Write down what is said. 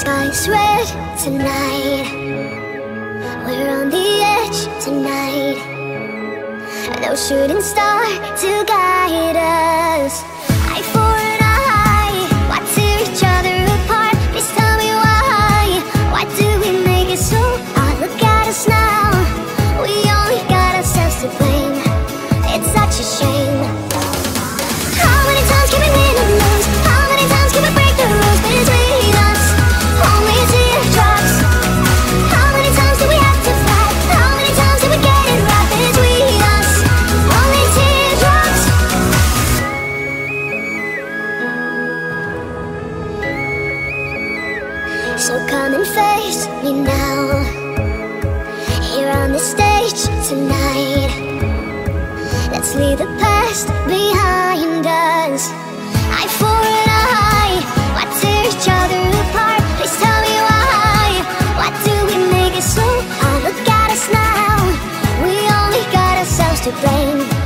sky's red tonight. We're on the edge tonight. No shooting star to guide us. Eye for an eye, why tear each other apart? Please tell me why. Why do we make it so hard? Look at us now. We only got ourselves to blame. It's such a shame. How many times can we win and lose? How many times can we break the rules between us? Only teardrops. How many times do we have to fight? How many times do we get it right between us? Only teardrops. So come and face me now. Here on the stage tonight. Let's leave the past behind us. Eye for an eye, why tear each other apart? Please tell me why. Why do we make it so hard? Look at us now. We only got ourselves to blame.